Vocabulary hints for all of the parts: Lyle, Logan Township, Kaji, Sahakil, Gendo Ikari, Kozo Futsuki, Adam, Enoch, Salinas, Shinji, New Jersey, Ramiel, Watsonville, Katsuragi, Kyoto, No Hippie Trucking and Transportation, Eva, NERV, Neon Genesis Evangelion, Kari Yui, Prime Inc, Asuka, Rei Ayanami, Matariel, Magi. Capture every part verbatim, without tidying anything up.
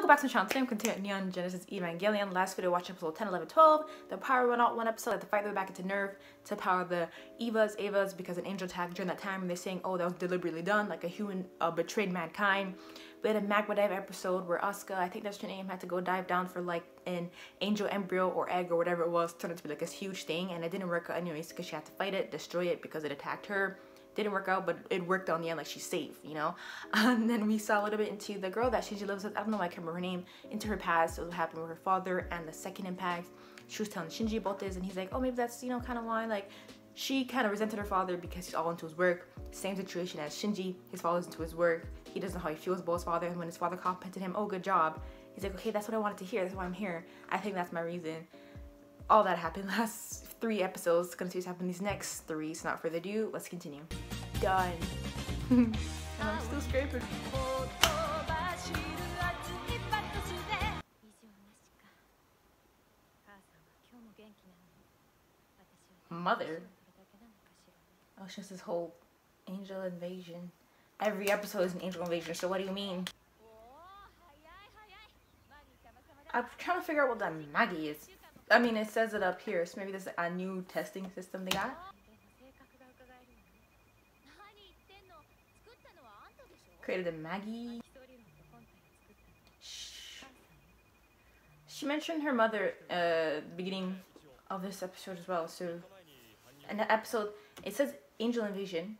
Hello, go back to the channel. Today I'm continuing Neon Genesis Evangelion. Last video watching episode ten, eleven, twelve. The power went out one episode. Like the fight they were back into NERV to power the Evas, Evas because an angel attacked during that time. And they're saying, oh, that was deliberately done. Like a human uh, betrayed mankind. We had a magma dive episode where Asuka, I think that's her name, had to go dive down for like an angel embryo or egg or whatever it was. Turned out to be like this huge thing. And it didn't work out anyways because she had to fight it, destroy it because it attacked her. Didn't work out, but it worked on the end, like she's safe, you know. And then we saw a little bit into the girl that Shinji lives with, I don't know why I can't remember her name, into her past, what happened with her father and the second impact. She was telling Shinji about this and he's like, oh, maybe that's, you know, kind of why, like, she kind of resented her father because he's all into his work. Same situation as Shinji, his father's into his work, he doesn't know how he feels about his father, and when his father complimented him, oh, good job, he's like, okay, that's what I wanted to hear, that's why I'm here, I think that's my reason. All that happened last three episodes. It's gonna see what's happening these next three. So not further ado, let's continue. Done. And I'm still scraping. Mother. Oh, it's just this whole angel invasion. Every episode is an angel invasion. So what do you mean? I'm trying to figure out what that Magi is. I mean, it says it up here, so maybe this is a new testing system they got? Created a Magi. Shh. She mentioned her mother uh beginning of this episode as well, so... In the episode, it says Angel Invasion,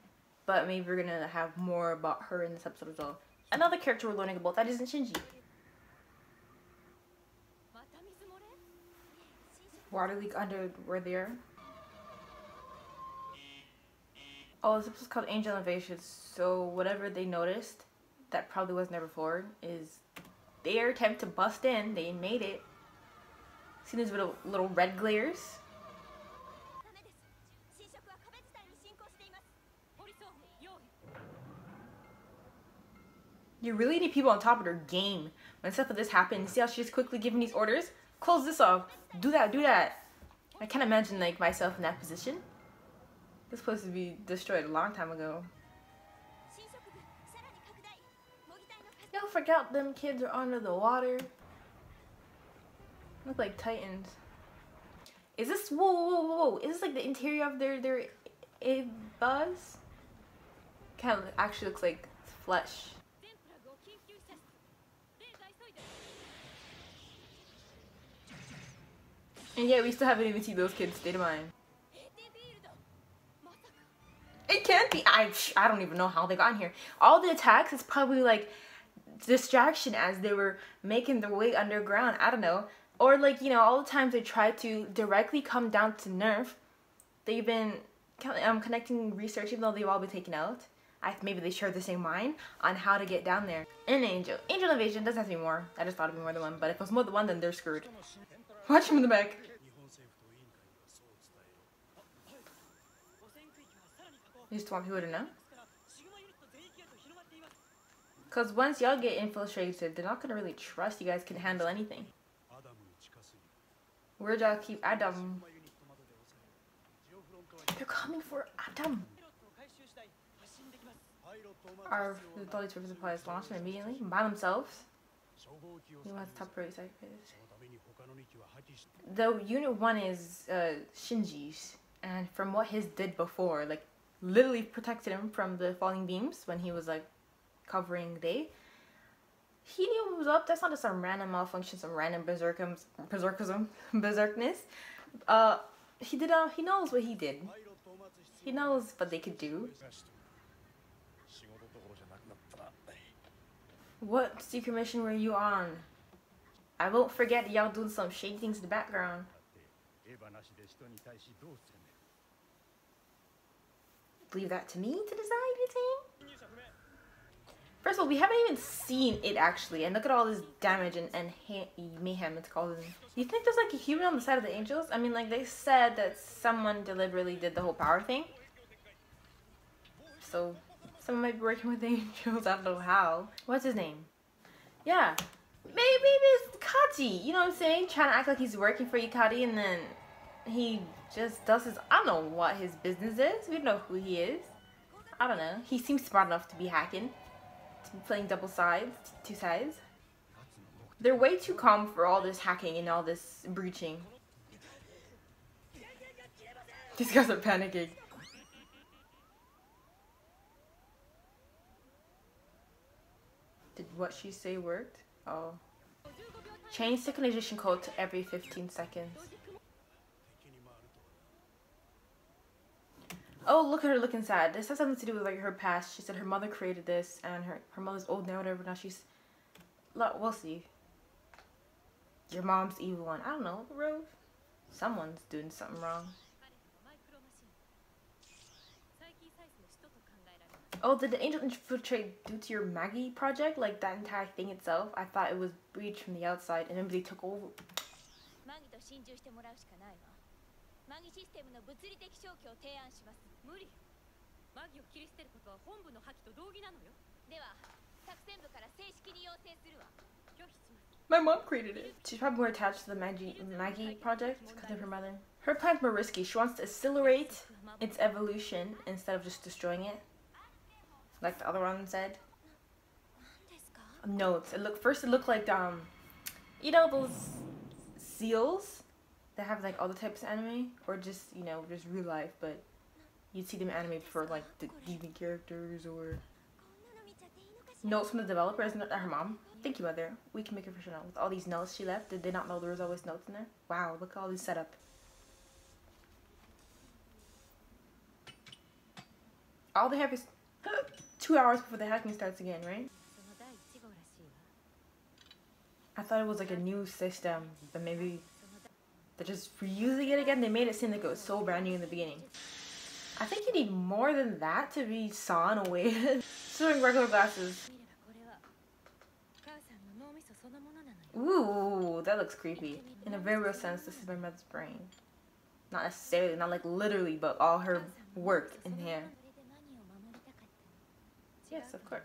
but maybe we're gonna have more about her in this episode as well. Another character we're learning about, that isn't Shinji. Water leak under where they are. Oh, this episode's called Angel Invasion, so whatever they noticed that probably was never before is their attempt to bust in. They made it. See these little, little red glares? You really need people on top of their game. When stuff like this happens, see how she's quickly giving these orders? Close this off. Do that, do that. I can't imagine like myself in that position. This place would be destroyed a long time ago. Don't forget them kids are under the water. Look like titans. Is this, whoa, whoa, whoa, whoa. Is this like the interior of their, their Evas? Kind of actually looks like flesh. And yeah, we still haven't even seen those kids' state of mind. It can't be. I, I don't even know how they got in here. All the attacks is probably like distraction as they were making their way underground. I don't know. Or like, you know, all the times they try to directly come down to NERV. They've been um, connecting research, even though they've all been taken out. I, maybe they share the same mind on how to get down there. An angel. Angel invasion doesn't have to be more. I just thought it'd be more than one. But if it was more than one, then they're screwed. Watch him in the back. You just want people to know? Because once y'all get infiltrated, they're not going to really trust you guys can handle anything. Where'd y'all keep Adam? They're coming for Adam. Our authorities for supplies launched immediately by themselves. You want to top right side. The unit one is uh, Shinji's, and from what his did before, like literally protected him from the falling beams when he was like covering day. He knew what was up. That's not just some random malfunction, some random berserkism, berserkism, berserkness. Uh, he did. Uh, he knows what he did. He knows what they could do. What secret mission were you on? I won't forget y'all doing some shady things in the background. Leave that to me to decide, you think? First of all, we haven't even seen it actually, and look at all this damage and, and mayhem it's causing. You think there's like a human on the side of the angels? I mean, like they said that someone deliberately did the whole power thing. So, someone might be working with the angels, I don't know how. What's his name? Yeah. Maybe it's Kaji, you know what I'm saying? Trying to act like he's working for Ikari, and then he just does his, I don't know what his business is. We don't know who he is. I don't know. He seems smart enough to be hacking, to be playing double sides, two sides. They're way too calm for all this hacking and all this breaching. These guys are panicking. Did what she say worked? Oh. Change synchronization code to every fifteen seconds. Oh, look at her looking sad. This has something to do with like her past. She said her mother created this and her, her mother's old now, whatever. Now she's... We'll see. Your mom's evil one. I don't know, Rove. Someone's doing something wrong. Oh, did the angel infiltrate due to your Magi project? Like that entire thing itself? I thought it was breached from the outside and then they took over. My mom created it. She's probably more attached to the Magi, Magi project because of her mother. Her plan's more risky. She wants to accelerate its evolution instead of just destroying it. Like the other one said. Notes. It look, first it looked like, um, you know those seals that have like all the types of anime? Or just, you know, just real life, but you'd see them animated for like the D V D characters or... Notes from the developer, isn't that her mom? Thank you, mother. We can make a version now. With all these notes she left, did they not know there was always notes in there? Wow, look at all this setup. All they have is two hours before the hacking starts again, right? I thought it was like a new system, but maybe they're just reusing it again. They made it seem like it was so brand new in the beginning. I think you need more than that to be sawn away. Doing regular glasses. Ooh, that looks creepy. In a very real sense, this is my mother's brain. Not necessarily, not like literally, but all her work in here. Yes, of course.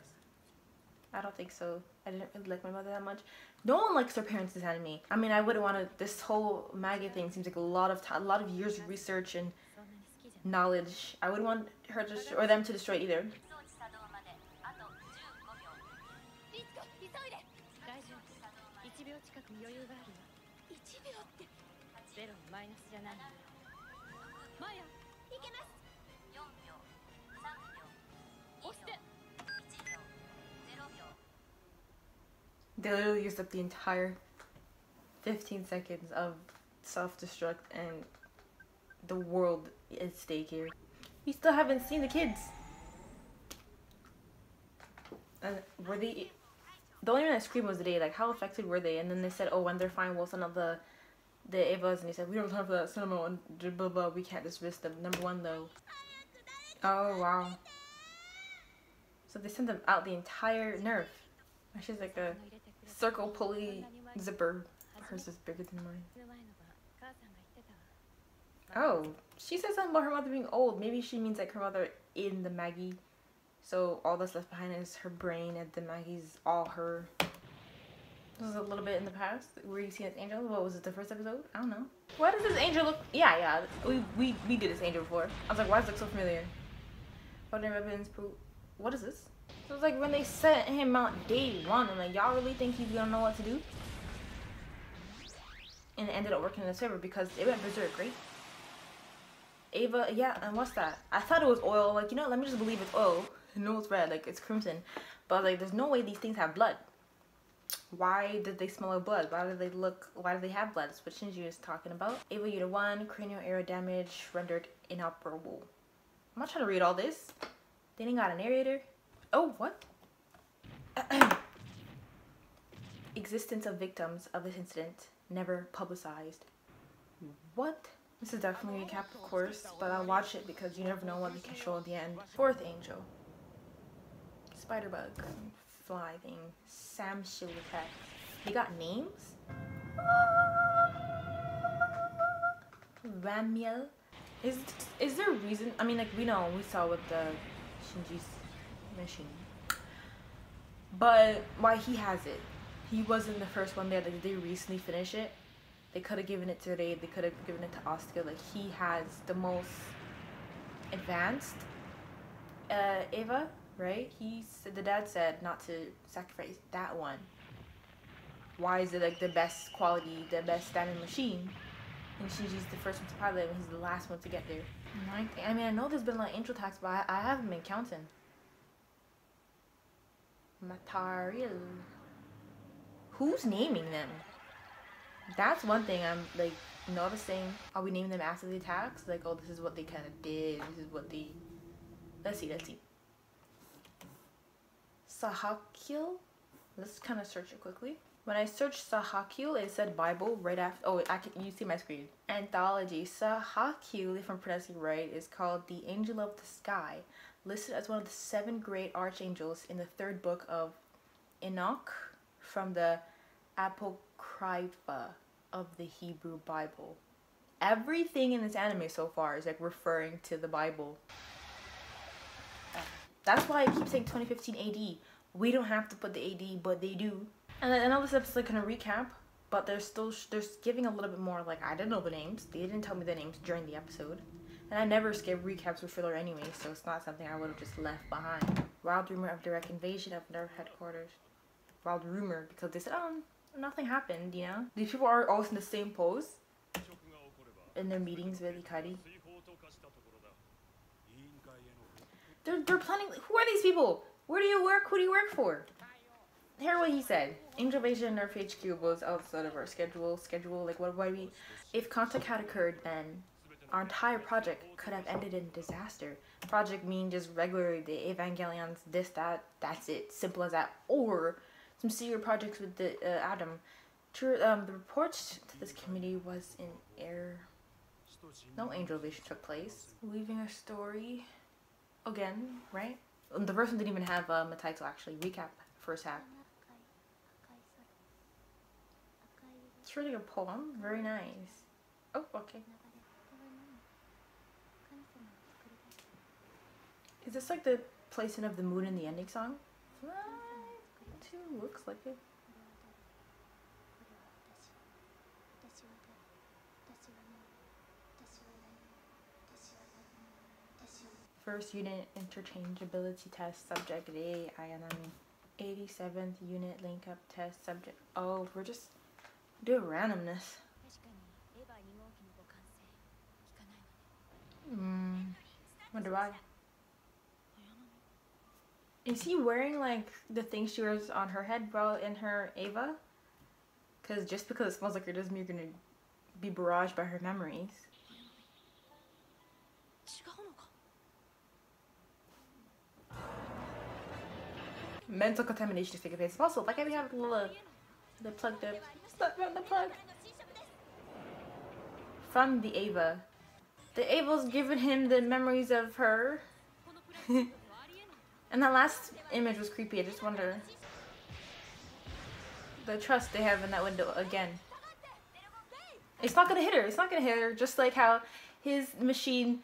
I don't think so. I didn't really like my mother that much. No one likes their parents' anime. I mean, I wouldn't want to. This whole Magi thing seems like a lot of a lot of years of research and knowledge. I wouldn't want her to or them to destroy it either. They literally used up the entire fifteen seconds of self-destruct and the world is at stake here. We still haven't seen the kids. And were they... The only one I screamed was the day, like, how affected were they? And then they said, oh, when they're fine, we'll send out the, the Evas. And they said, we don't have that cinema and blah, blah, blah. We can't dismiss them. Number one, though. Oh, wow. So they sent them out the entire N E R V. She's like a circle pulley zipper. Hers is bigger than mine. Oh, she said something about her mother being old. Maybe she means like her mother in the Magi. So all that's left behind is her brain and the Magi's all her. This is a little bit in the past. Were you seeing this angel? What was it, the first episode? I don't know. Why does this angel look... Yeah, yeah. We, we, we did this angel before. I was like, why does it look so familiar? What is this? So it's like when they sent him out day one, I'm like, y'all really think he's gonna know what to do? And it ended up working in his favor because it went berserk, right? Eva, yeah, and what's that? I thought it was oil, like, you know, let me just believe it's oil. No, it's red, like, it's crimson. But, like, there's no way these things have blood. Why did they smell of blood? Why do they look, why do they have blood? That's what Shinji is talking about. Eva, unit one, cranial arrow damage rendered inoperable. I'm not trying to read all this. They didn't got a narrator. Oh, what? Existence of victims of this incident never publicized. What? This is definitely a recap, of course, but I'll watch it because you never know what we can show at the end. Fourth angel. Spiderbug. Fly thing. Sam Shilacat. They got names? Ramiel. Is, is there a reason? I mean, like, we know, we saw what the Shinji's machine, but why he has it? He wasn't the first one there. Like, did they recently finish it? They could have given it today. They could have given it to Asuka. Like, he has the most advanced uh Eva, right? He said, the dad said not to sacrifice that one. why is it like the best quality, the best standard machine, and Shinji's the first one to pilot and he's the last one to get there? And I, I mean, I know there's been a lot of intro talks, but I, I haven't been counting. Matariel. Who's naming them? That's one thing I'm like noticing. Are we naming them after the attacks? Like, oh, this is what they kind of did. This is what they. Let's see. Let's see. Sahakil. Let's kind of search it quickly. When I searched Sahakil, it said Bible right after. Oh, I can. You see my screen. Anthology. Sahakil, if I'm pronouncing right, is called the Angel of the Sky, listed as one of the seven great archangels in the third book of Enoch from the Apocrypha of the Hebrew Bible. Everything in this anime so far is like referring to the Bible. That's why I keep saying twenty fifteen A D. We don't have to put the A D, but they do. And then all this episode is like kind of recap, but they're still sh they're giving a little bit more like, I didn't know the names. They didn't tell me the names during the episode. And I never skip recaps with filler anyway, so it's not something I would have just left behind. Wild rumor of direct invasion of NERV headquarters. Wild rumor, because they said, oh, nothing happened, you know? These people are always in the same pose in their meetings with Ikari. They're, they're planning, who are these people? Where do you work? Who do you work for? Hear what he said. Angel Invasion of Nerve H Q was outside of our schedule. Schedule, like what, why we, if contact had occurred, then our entire project could have ended in disaster. Project mean just regular the Evangelions, this, that, that's it, simple as that. Or some serious projects with the uh, Adam. True, um, the reports to this committee was in error. No Angel Invasion took place. Leaving a story again, right? The first one didn't even have um, a title. Actually, recap first half. It's really a poem. Very nice. Oh, okay. Is this like the placement of the moon in the ending song? Fly to looks like it. First unit interchangeability test subject A, Ayanami. eighty-seventh unit link up test subject. Oh, we're just doing randomness. Hmm. Wonder why. Is he wearing like the thing she wears on her head while in her Eva? Because just because it smells like her doesn't mean you're gonna be barraged by her memories. Mental contamination is taking place. Also, like I have a little the plug there. Stop on the plug. From the Eva. The Eva's giving him the memories of her. And that last image was creepy. I just wonder the trust they have in that window again. It's not gonna hit her. It's not gonna hit her. Just like how his machine,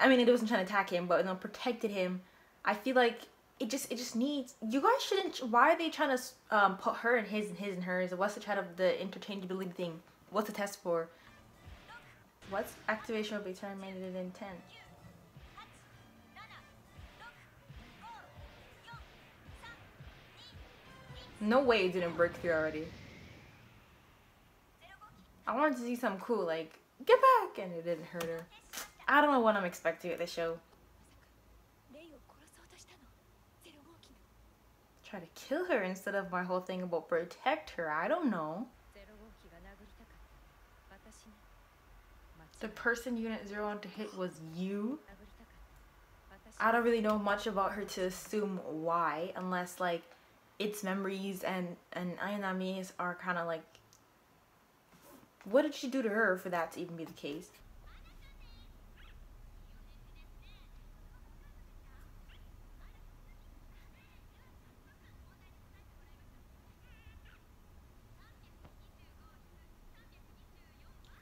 I mean, it wasn't trying to attack him, but you know, protected him. I feel like it just it just needs. You guys shouldn't. Why are they trying to um, put her in his and his and hers? What's the try of the interchangeability thing? What's the test for? What's activation will be terminated in ten? No way it didn't break through already. I wanted to see something cool like, get back! And it didn't hurt her. I don't know what I'm expecting at the show. Try to kill her instead of my whole thing about protect her. I don't know. The person Unit Zero wanted to hit was you. I don't really know much about her to assume why, unless like its memories and and Ayanami's are kind of like, what did she do to her for that to even be the case?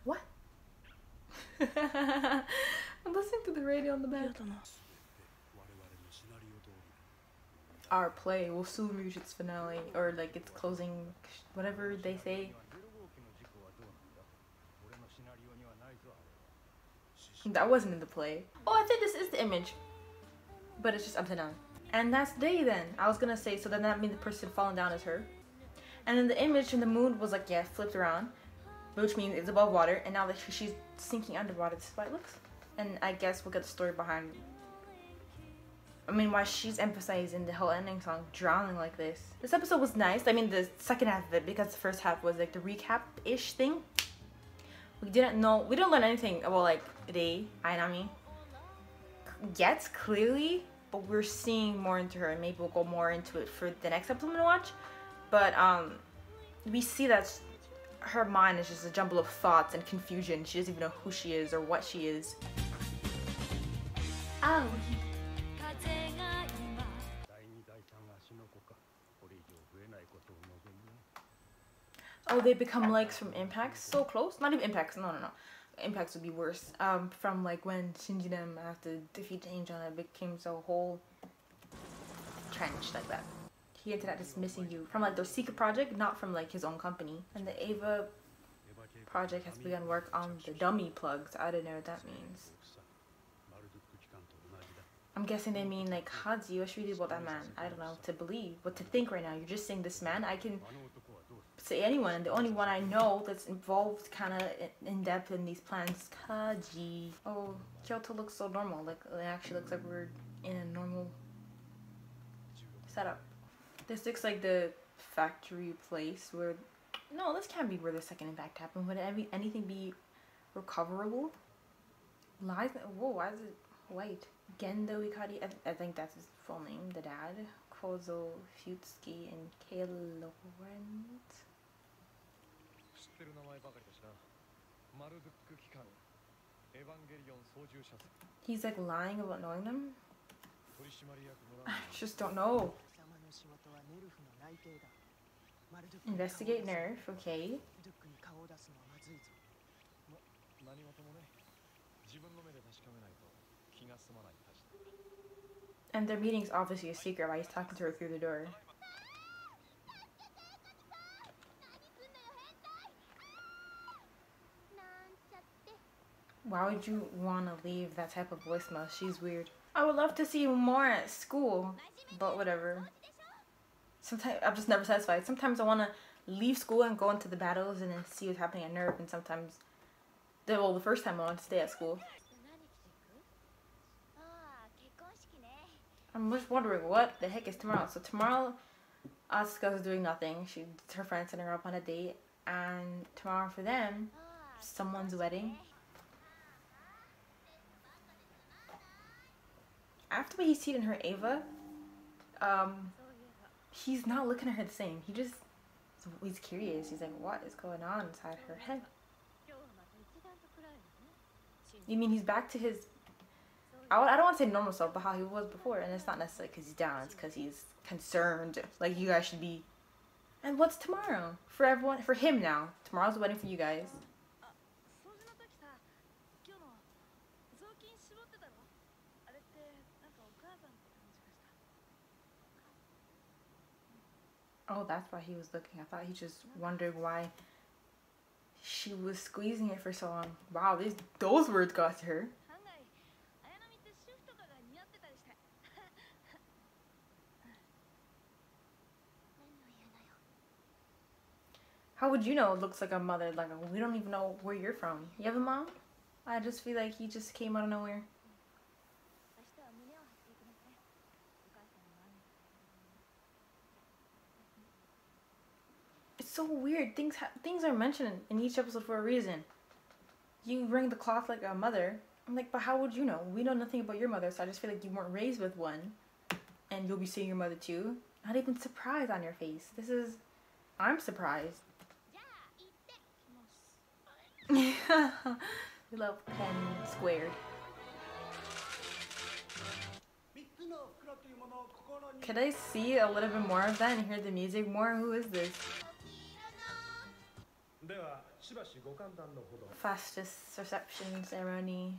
What? I'm listening to the radio on the back. Our play will soon reach its finale, or like its closing, whatever they say. That wasn't in the play. Oh, I think this is the image, but it's just upside down. And that's day then. I was gonna say, so then that means the person falling down is her. And then the image and the moon was like, yeah, flipped around, which means it's above water, and now that she's sinking underwater, this is what it looks. And I guess we'll get the story behind, I mean, why she's emphasizing the whole ending song, drowning like this. This episode was nice, I mean the second half of it, because the first half was like the recap-ish thing. We didn't know, we didn't learn anything about like Rei, Ainami, yet, clearly, but we're seeing more into her, and maybe we'll go more into it for the next episode I'm gonna watch. But um, we see that her mind is just a jumble of thoughts and confusion. She doesn't even know who she is or what she is. Oh. Oh, they become likes from impacts. So close. Not even impacts. No, no, no. Impacts would be worse. Um, from like when Shinji them after defeat the angel and it became so whole trench like that. He ended up dismissing you from like their secret project, not from like his own company. And the Eva project has begun work on the dummy plugs. I don't know what that means. I'm guessing they mean like Kaji, what should we do about that man? I don't know what to believe, what to think right now. You're just saying this man. I can say anyone. The only one I know that's involved kind of in depth in these plans, Kaji. Oh, Kyoto looks so normal. Like it actually looks like we're in a normal setup. This looks like the factory place where... No, this can't be where the second impact happened. Would any, anything be recoverable? Lies? Whoa, why is it white? Gendo Ikari, I, th I think that's his full name, the dad. Kozo Futsuki and K. Laurent. He's like lying about knowing them? I just don't know. Investigate NERV, okay. And their meeting's obviously a secret while he's talking to her through the door. Why would you want to leave that type of voicemail? She's weird. I would love to see more at school, but whatever. Sometimes I'm just never satisfied. Sometimes I want to leave school and go into the battles and then see what's happening at NERV, and sometimes, well, the first time I want to stay at school. I'm just wondering what the heck is tomorrow. So tomorrow, Asuka's doing nothing. She, her friend's sending her up on a date, and tomorrow for them, someone's wedding. After what he's seen in her Eva, um. he's not looking at her the same. He just, he's curious. He's like, what is going on inside her head? You mean he's back to his, I, I don't want to say normal self, but how he was before. And it's not necessarily because he's down. It's because he's concerned. Like, you guys should be. And what's tomorrow? For everyone, for him now. Tomorrow's the wedding for you guys. Oh, that's why he was looking. I thought he just wondered why she was squeezing it for so long. Wow, these, those words got to her. How would you know it looks like a mother? Like, we don't even know where you're from. You have a mom? I just feel like he just came out of nowhere. So weird. Things ha things are mentioned in each episode for a reason. You ring the clock like a mother. I'm like, but how would you know? We know nothing about your mother, so I just feel like you weren't raised with one, and you'll be seeing your mother too. Not even surprise on your face. This is, I'm surprised. We love pen squared. Could I see a little bit more of that and hear the music more? Who is this? Fastest reception ceremony.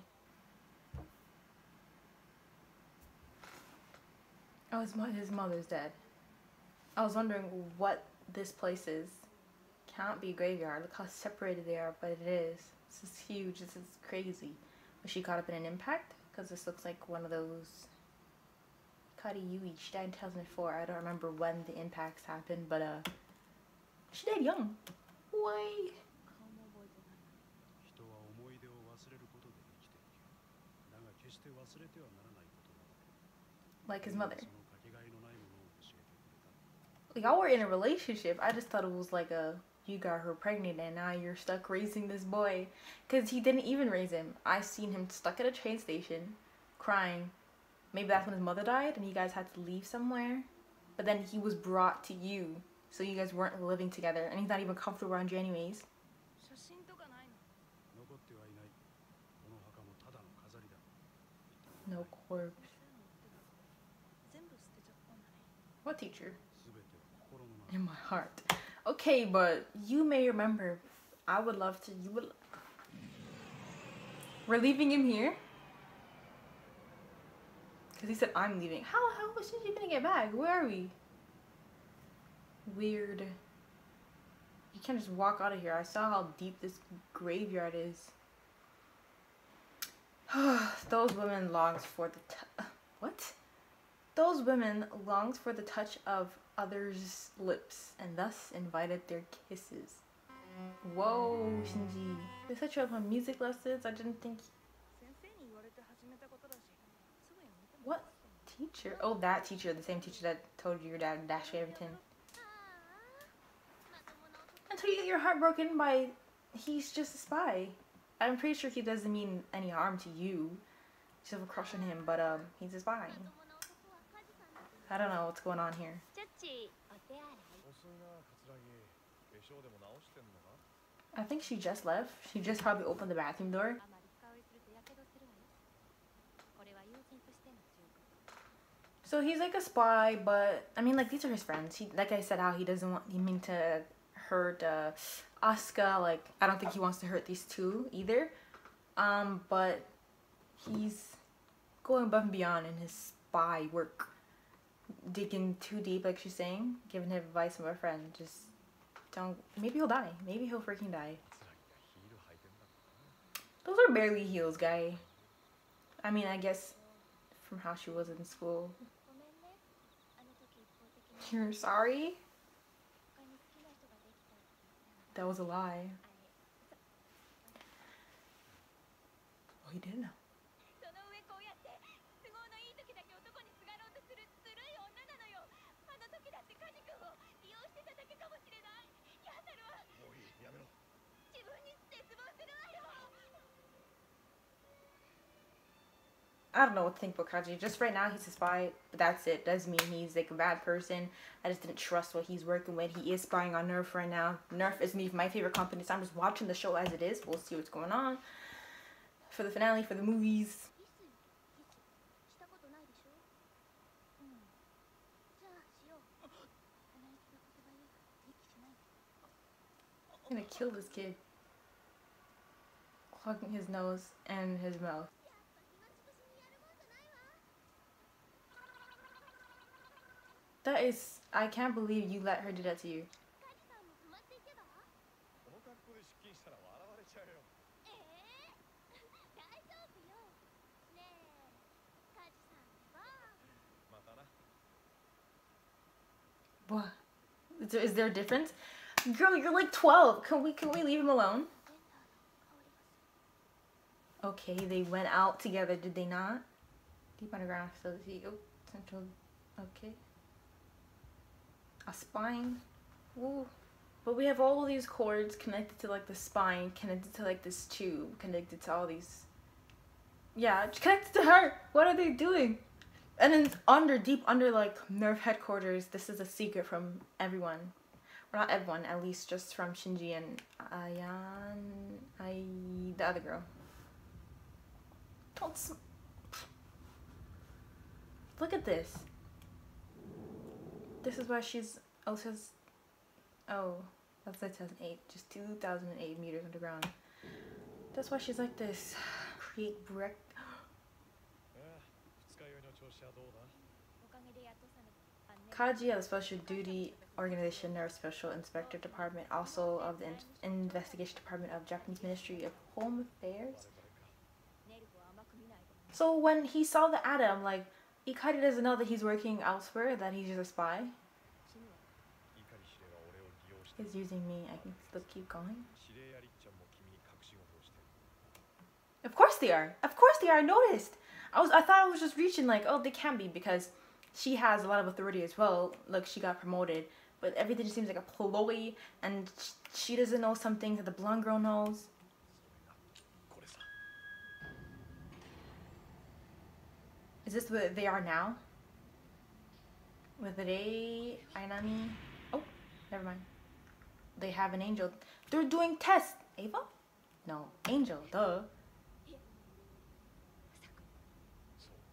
Oh, his, mo his mother's dead. I was wondering what this place is. Can't be a graveyard. Look how separated they are, but it is. This is huge. This is crazy. Was she caught up in an impact? Because this looks like one of those. Kari Yui. She died in two thousand four. I don't remember when the impacts happened, but uh, She died young. Why? Like his mother. Y'all were in a relationship. I just thought it was like a, you got her pregnant and now you're stuck raising this boy. Because he didn't even raise him. I seen him stuck at a train station crying. Maybe that's when his mother died and you guys had to leave somewhere. But then he was brought to you. So you guys weren't living together. And he's not even comfortable around you anyways. No corpse. What teacher? In my heart. Okay, but you may remember. I would love to. You would. We're leaving him here. Because he said, I'm leaving. How, how is he going to get back? Where are we? Weird. You can't just walk out of here. I saw how deep this graveyard is. Those women longed for the t- What? Those women longed for the touch of others' lips and thus invited their kisses. Whoa, Shinji. They set you up on music lessons? I didn't think... What teacher? Oh, that teacher. The same teacher that told you your dad to dash everything. Until you get your heart broken by... He's just a spy. I'm pretty sure he doesn't mean any harm to you. You just have a crush on him, but um, he's a spy. I don't know what's going on here. I think she just left. She just probably opened the bathroom door. So he's like a spy, but I mean, like, these are his friends. He, like I said, how he doesn't want he mean to hurt uh, Asuka. Like, I don't think he wants to hurt these two either. Um, but he's going above and beyond in his spy work. Digging too deep, like she's saying, giving him advice from a friend. Just don't. Maybe he'll die. Maybe he'll freaking die. Those are barely heels, guy. I mean, I guess from how she was in school. You're sorry? That was a lie. Oh, he didn't know. I don't know what to think about Kaji. Just right now, he's a spy, but that's it. Doesn't mean he's like a bad person. I just didn't trust what he's working with. He is spying on NERV right now. NERV is me, my favorite company, so I'm just watching the show as it is. We'll see what's going on for the finale, for the movies. I'm gonna kill this kid. Clogging his nose and his mouth. That is, I can't believe you let her do that to you. What? Is there, is there a difference? Girl, you're like twelve. Can we can we leave him alone? Okay, they went out together, did they not? Deep underground facility. Oh, central. Okay. A spine. Ooh. But we have all of these cords connected to like the spine, connected to like this tube, connected to all these. Yeah, it's connected to her. What are they doing? And then under, deep under like NERV headquarters, this is a secret from everyone. Or not everyone, at least just from Shinji and Ayan, I, the other girl. Don't sm Look at this. This is why she's also, oh, that's two thousand eight, just two thousand eight meters underground. That's why she's like this. Create brick. Kaji of the Special Duty Organization, NERV Special Inspector Department, also of the in Investigation Department of Japanese Ministry of Home Affairs. So when he saw the Adam, like, Ikari doesn't know that he's working elsewhere, that he's just a spy. is using me, I can still keep going? Of course they are. Of course they are. I noticed. I was. I thought I was just reaching like, oh, they can be, because she has a lot of authority as well. Like, she got promoted, but everything just seems like a ploy, and she doesn't know some things that the blonde girl knows. Is this what they are now? With Rei, Ainami. Oh, never mind. They have an angel. They're doing tests. Eva? No, angel. Duh.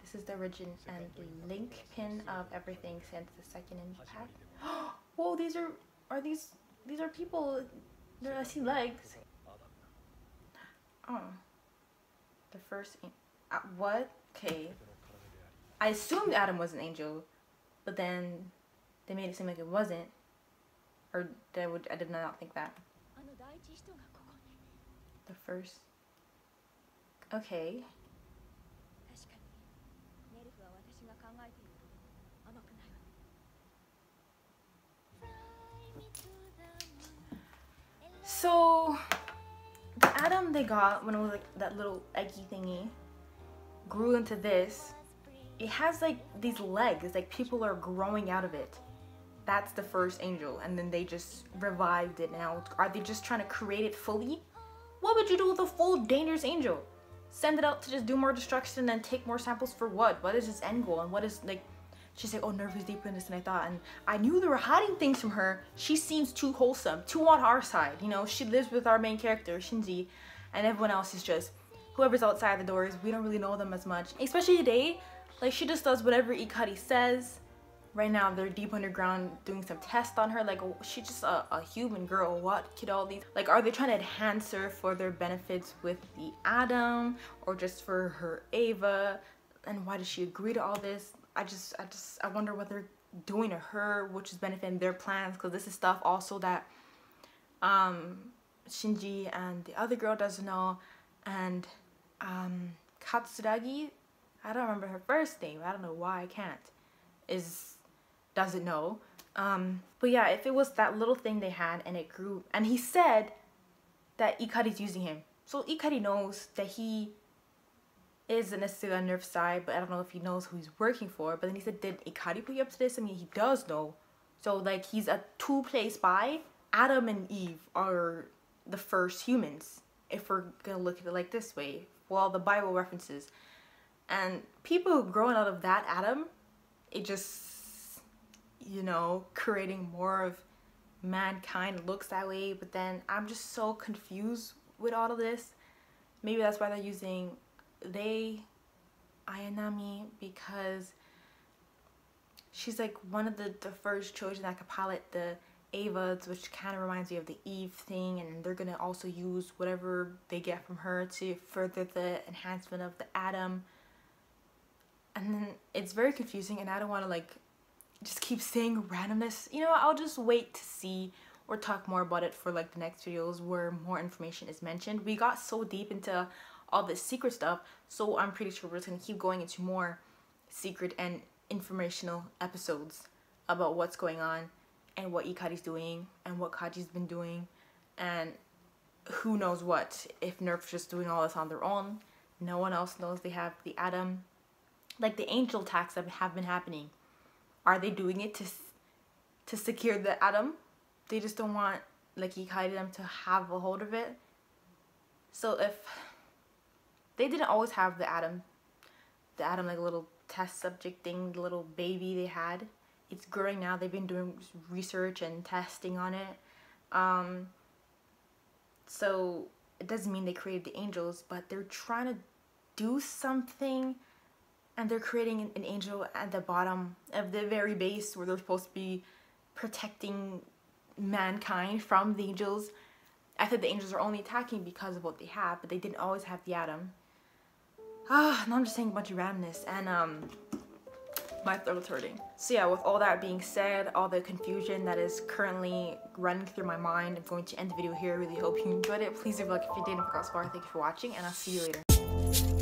This is the origin and the link pin of everything since the second impact. Whoa, these are are these these are people. They're, I see legs. Oh, the first. Uh, what? Okay. I assumed Adam was an angel, but then they made it seem like it wasn't. Or did I, would, I did not think that. The first. Okay. So the Adam they got when it was like that little eggy thingy grew into this. It has like these legs, like people are growing out of it. That's the first angel, and then they just revived it. Now are they just trying to create it fully? What would you do with a full dangerous angel? Send it out to just do more destruction and take more samples for what? What is its end goal? And what is, like, she's like, oh, NERV is deeper in this than I thought, and I knew they were hiding things from her. She seems too wholesome, too on our side, you know. She lives with our main character Shinji, and everyone else is just whoever's outside the doors. We don't really know them as much, especially today. Like, she just does whatever Ikari says. Right now, they're deep underground doing some tests on her. Like, she's just a, a human girl. What could all these... Like, are they trying to enhance her for their benefits with the Adam? Or just for her Eva? And why does she agree to all this? I just, I just, I wonder what they're doing to her, which is benefiting their plans. Because this is stuff also that um, Shinji and the other girl doesn't know. And um, Katsuragi... I don't remember her first name. I don't know why I can't. Is doesn't know. Um, but yeah, if it was that little thing they had and it grew, and he said that Ikari's using him, so Ikari knows that he isn't necessarily on NERV's side, but I don't know if he knows who he's working for. But then he said, did Ikari put you up to this? I mean, he does know. So like, he's a two-play spy. Adam and Eve are the first humans, if we're gonna look at it like this way. Well, the Bible references. And people growing out of that Adam, it just, you know, creating more of mankind looks that way. But then I'm just so confused with all of this. Maybe that's why they're using they, Ayanami, because she's like one of the, the first children that could pilot the Evas, which kind of reminds me of the Eve thing. And they're going to also use whatever they get from her to further the enhancement of the Adam. And then it's very confusing, and I don't want to like just keep saying randomness. You know, I'll just wait to see or talk more about it for like the next videos where more information is mentioned. We got so deep into all this secret stuff, so I'm pretty sure we're just going to keep going into more secret and informational episodes about what's going on and what Ikari's doing and what Kaji's been doing and who knows what. If NERV's just doing all this on their own, no one else knows they have the Adam. Like the angel attacks that have been happening, are they doing it to to secure the Adam? They just don't want like Ikari them to have a hold of it. So if they didn't always have the Adam, the Adam like little test subject thing, the little baby they had, it's growing now. They've been doing research and testing on it. Um, so it doesn't mean they created the angels, but they're trying to do something. And they're creating an angel at the bottom of the very base where they're supposed to be protecting mankind from the angels. I thought the angels are only attacking because of what they have, but they didn't always have the Adam. Ah, now I'm just saying a bunch of randomness, and um, my throat's hurting. So yeah, with all that being said, all the confusion that is currently running through my mind, I'm going to end the video here. I really hope you enjoyed it. Please leave a like if you did, and for all, thank you for watching, and I'll see you later.